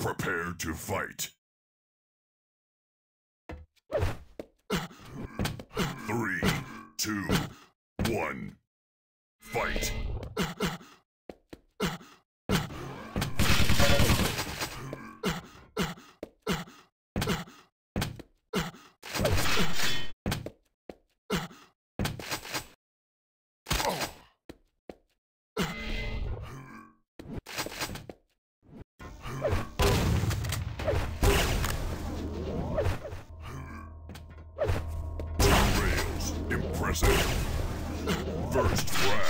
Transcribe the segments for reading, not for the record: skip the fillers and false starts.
Prepare to fight. 3, 2, 1, fight. First frag.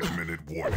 5-minute warning.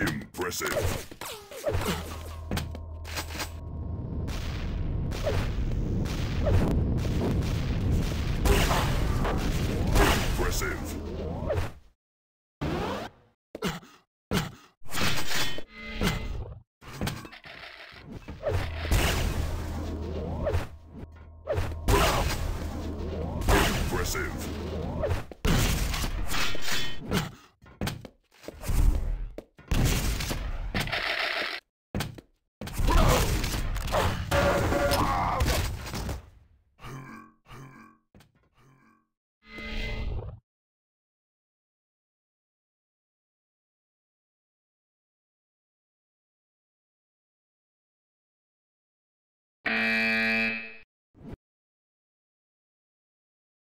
Impressive.